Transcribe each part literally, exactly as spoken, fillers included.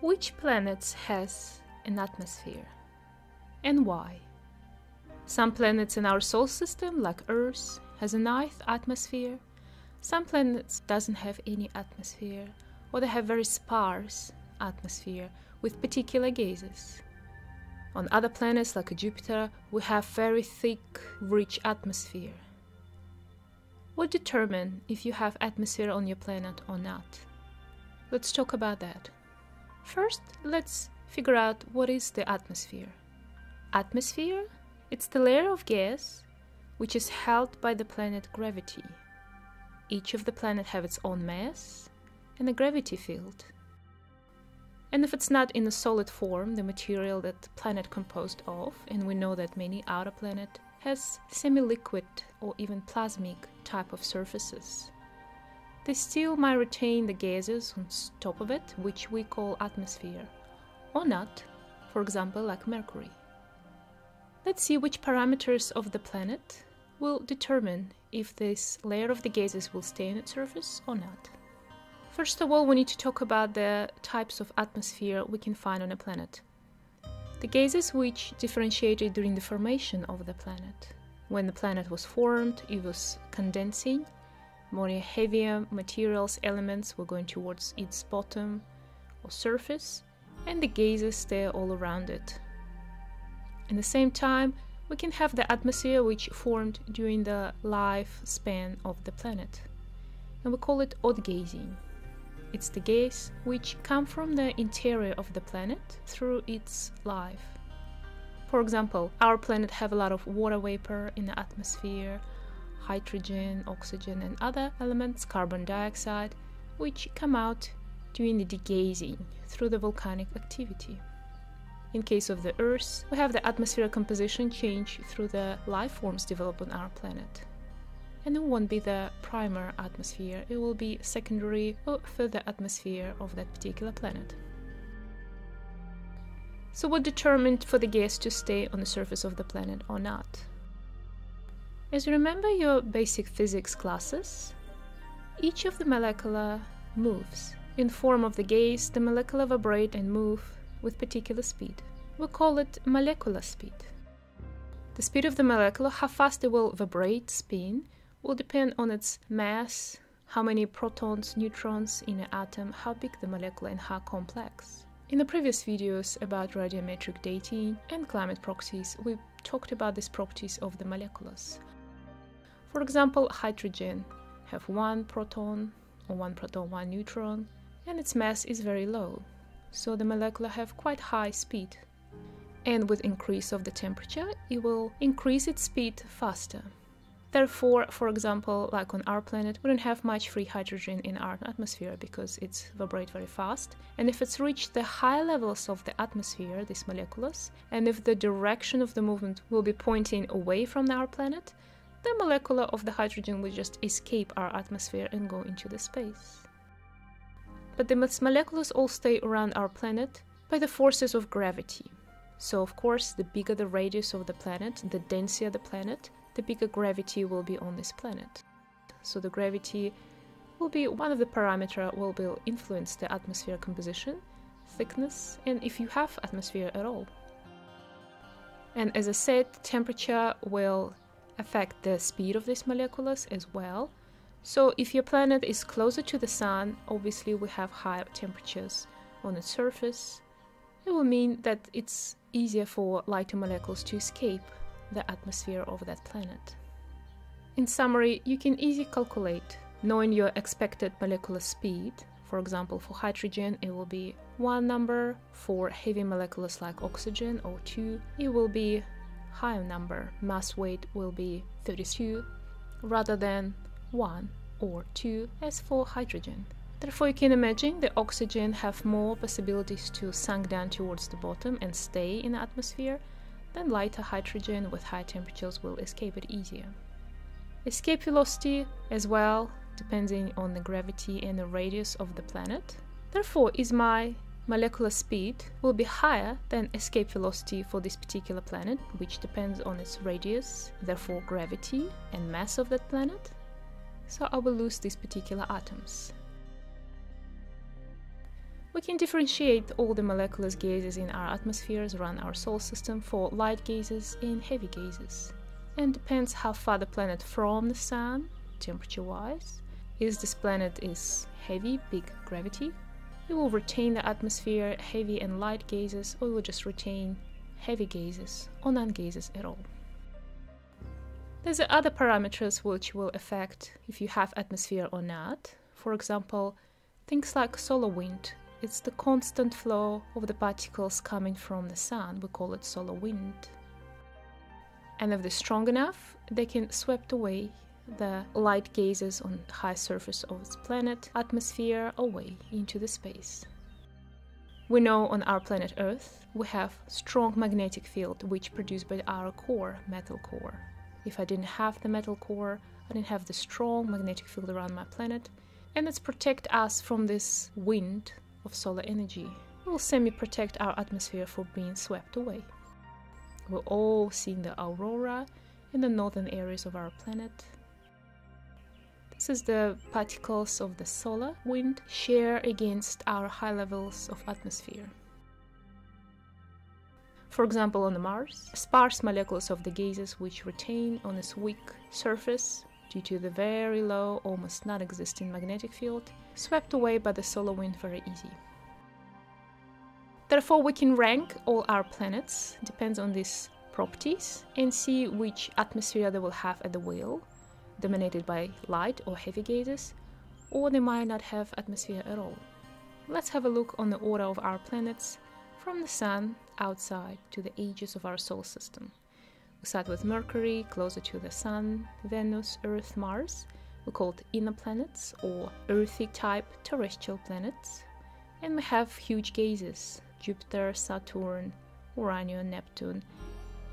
Which planets has an atmosphere and why? Some planets in our solar system, like Earth, has a nice atmosphere. Some planets doesn't have any atmosphere, or they have very sparse atmosphere with particular gases. On other planets, like Jupiter, we have very thick, rich atmosphere. What determines if you have atmosphere on your planet or not? Let's talk about that. First, let's figure out what is the atmosphere. Atmosphere, it's the layer of gas which is held by the planet gravity. Each of the planet have its own mass and a gravity field. And if it's not in a solid form, the material that the planet composed of, and we know that many outer planets has semi-liquid or even plasmic type of surfaces. They still might retain the gases on top of it, which we call atmosphere, or not, for example, like Mercury. Let's see which parameters of the planet will determine if this layer of the gases will stay on its surface or not. First of all, we need to talk about the types of atmosphere we can find on a planet. The gases which differentiated during the formation of the planet. When the planet was formed, it was condensing. More heavier materials, elements were going towards its bottom or surface, and the gases there all around it. At the same time, we can have the atmosphere which formed during the lifespan of the planet, and we call it outgassing. It's the gas which comes from the interior of the planet through its life. For example, our planet have a lot of water vapor in the atmosphere, hydrogen, oxygen and other elements, carbon dioxide, which come out during the degassing through the volcanic activity. In case of the Earth, we have the atmospheric composition change through the life forms developed on our planet. And it won't be the primary atmosphere, it will be secondary or further atmosphere of that particular planet. So what determined for the gas to stay on the surface of the planet or not? As you remember your basic physics classes, each of the molecule moves. In form of the gas, the molecule vibrate and move with particular speed. We call it molecular speed. The speed of the molecule, how fast it will vibrate, spin, will depend on its mass, how many protons, neutrons in an atom, how big the molecule and how complex. In the previous videos about radiometric dating and climate proxies, we talked about these properties of the molecules. For example, hydrogen have one proton or one proton, one neutron, and its mass is very low, so the molecule have quite high speed. And with increase of the temperature, it will increase its speed faster. Therefore, for example, like on our planet, we don't have much free hydrogen in our atmosphere because it's vibrate very fast. And if it's reached the high levels of the atmosphere, these molecules, and if the direction of the movement will be pointing away from our planet, the molecule of the hydrogen will just escape our atmosphere and go into the space. But the molecules all stay around our planet by the forces of gravity. So, of course, the bigger the radius of the planet, the denser the planet, the bigger gravity will be on this planet. So the gravity will be one of the parameters will will influence the atmosphere composition, thickness, and if you have atmosphere at all. And as I said, temperature will affect the speed of these molecules as well. So if your planet is closer to the sun, obviously we have higher temperatures on its surface. It will mean that it's easier for lighter molecules to escape the atmosphere of that planet. In summary, you can easily calculate knowing your expected molecular speed. For example, for hydrogen it will be one number, for heavy molecules like oxygen or O two it will be higher number, mass weight will be thirty-two rather than one or two as for hydrogen. Therefore, you can imagine the oxygen have more possibilities to sink down towards the bottom and stay in the atmosphere. Then lighter hydrogen with high temperatures will escape it easier. Escape velocity as well, depending on the gravity and the radius of the planet. Therefore, is my molecular speed will be higher than escape velocity for this particular planet, which depends on its radius, therefore gravity and mass of that planet. So I will lose these particular atoms. We can differentiate all the molecular gases in our atmospheres, run our solar system for light gases and heavy gases. And depends how far the planet from the sun, temperature-wise, if this planet is heavy, big gravity, it will retain the atmosphere, heavy and light gases, or it will just retain heavy gases or non-gases at all. There's other parameters which will affect if you have atmosphere or not. For example, things like solar wind. It's the constant flow of the particles coming from the sun. We call it solar wind. And if they're strong enough, they can sweep away the light gases on the high surface of its planet atmosphere away into the space. We know on our planet Earth we have strong magnetic field which produced by our core, metal core. If I didn't have the metal core, I didn't have the strong magnetic field around my planet, and it's protect us from this wind of solar energy. It will semi-protect our atmosphere from being swept away. We're all seeing the aurora in the northern areas of our planet. This is the particles of the solar wind shear against our high levels of atmosphere. For example, on Mars, sparse molecules of the gases which retain on its weak surface due to the very low, almost non-existent magnetic field, swept away by the solar wind very easy. Therefore, we can rank all our planets, depends on these properties, and see which atmosphere they will have at the wheel, dominated by light or heavy gases, or they might not have atmosphere at all. Let's have a look on the order of our planets from the sun outside to the edges of our solar system. We start with Mercury, closer to the sun, Venus, Earth, Mars. We call it inner planets or earthy type terrestrial planets. And we have huge gases. Jupiter, Saturn, Uranus, Neptune,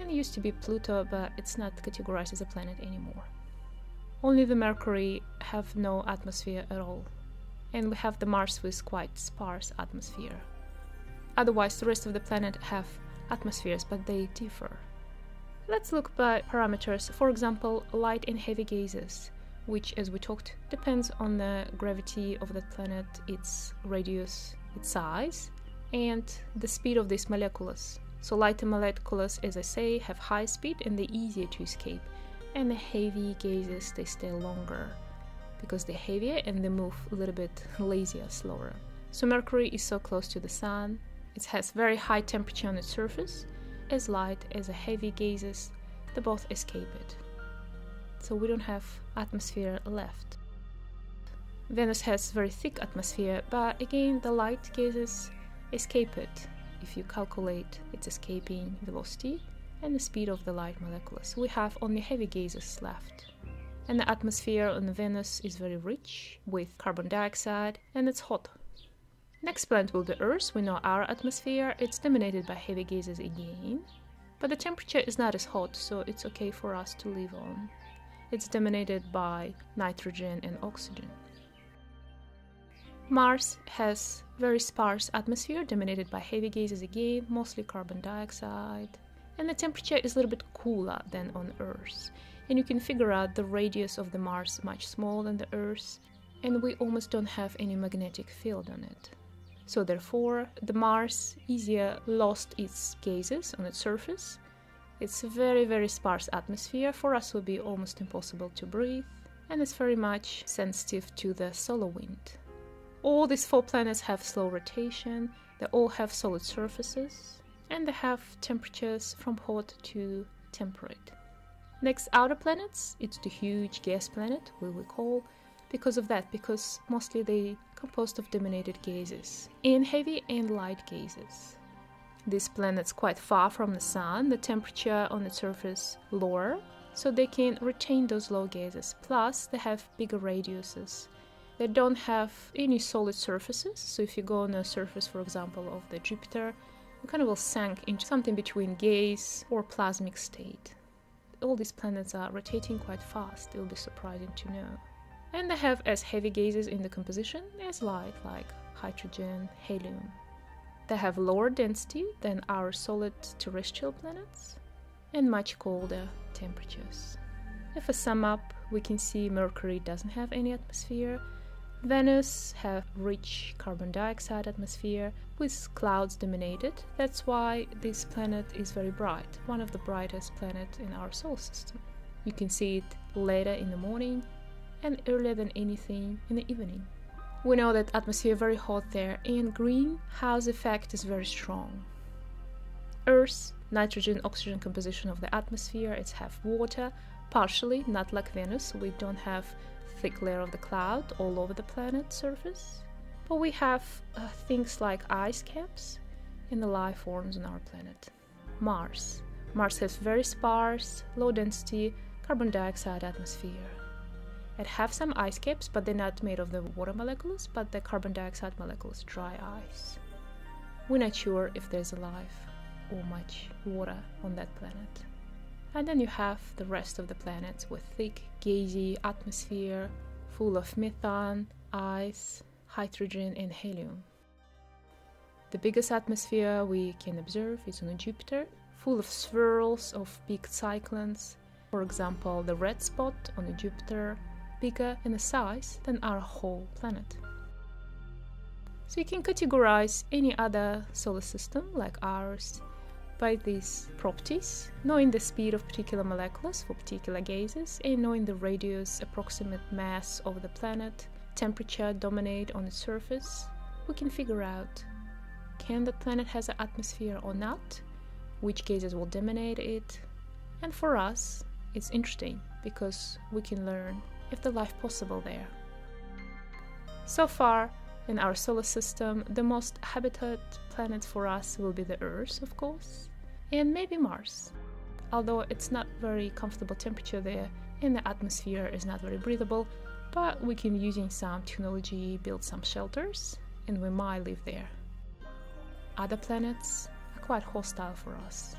and it used to be Pluto, but it's not categorized as a planet anymore. Only the Mercury have no atmosphere at all, and we have the Mars with quite sparse atmosphere. Otherwise, the rest of the planet have atmospheres, but they differ. Let's look by parameters, for example, light and heavy gases, which, as we talked, depends on the gravity of the planet, its radius, its size, and the speed of these molecules. So lighter molecules, as I say, have high speed and they're easier to escape. And the heavy gases, they stay longer because they're heavier and they move a little bit lazier, slower. So Mercury is so close to the sun. It has very high temperature on its surface. As light as the heavy gases, they both escape it. So we don't have atmosphere left. Venus has very thick atmosphere, but again, the light gases escape it if you calculate its escaping velocity and the speed of the light molecules. We have only heavy gases left. And the atmosphere on Venus is very rich with carbon dioxide and it's hot. Next planet will be Earth. We know our atmosphere. It's dominated by heavy gases again, but the temperature is not as hot, so it's okay for us to live on. It's dominated by nitrogen and oxygen. Mars has very sparse atmosphere, dominated by heavy gases again, mostly carbon dioxide, and the temperature is a little bit cooler than on Earth. And you can figure out the radius of the Mars much smaller than the Earth, and we almost don't have any magnetic field on it. So therefore, the Mars easier lost its gases on its surface. It's a very, very sparse atmosphere. For us would be almost impossible to breathe, and it's very much sensitive to the solar wind. All these four planets have slow rotation, they all have solid surfaces, and they have temperatures from hot to temperate. Next, outer planets, it's the huge gas planet, we will call, because of that, because mostly they're composed of dominated gases, and heavy and light gases. This planet's quite far from the sun, the temperature on its surface lower, so they can retain those low gases, plus they have bigger radiuses. They don't have any solid surfaces, so if you go on a surface, for example, of the Jupiter, you kind of will sink into something between gas or plasmic state. All these planets are rotating quite fast, it will be surprising to know. And they have as heavy gases in the composition as light, like hydrogen, helium. They have lower density than our solid terrestrial planets and much colder temperatures. If I sum up, we can see Mercury doesn't have any atmosphere. Venus has a rich carbon dioxide atmosphere with clouds dominated. That's why this planet is very bright, one of the brightest planets in our solar system. You can see it later in the morning and earlier than anything in the evening. We know that atmosphere is very hot there and greenhouse effect is very strong. Earth's nitrogen-oxygen composition of the atmosphere, it's half water, partially, not like Venus, we don't have thick layer of the cloud all over the planet's surface, but we have uh, things like ice caps in the life forms on our planet. Mars. Mars has very sparse, low-density carbon dioxide atmosphere. It has some ice caps, but they're not made of the water molecules, but the carbon dioxide molecules, dry ice. We're not sure if there's life or much water on that planet. And then you have the rest of the planets with thick, gassy atmosphere, full of methane, ice, hydrogen and helium. The biggest atmosphere we can observe is on Jupiter, full of swirls of big cyclones. For example, the red spot on Jupiter, bigger in the size than our whole planet. So you can categorize any other solar system like ours by these properties, knowing the speed of particular molecules for particular gases and knowing the radius, approximate mass of the planet, temperature dominate on its surface, we can figure out can the planet has an atmosphere or not, which gases will dominate it, and for us it's interesting because we can learn if the life possible there. So far in our solar system, the most habited planet for us will be the Earth, of course, and maybe Mars. Although it's not very comfortable temperature there and the atmosphere is not very breathable, but we can, using some technology, build some shelters and we might live there. Other planets are quite hostile for us.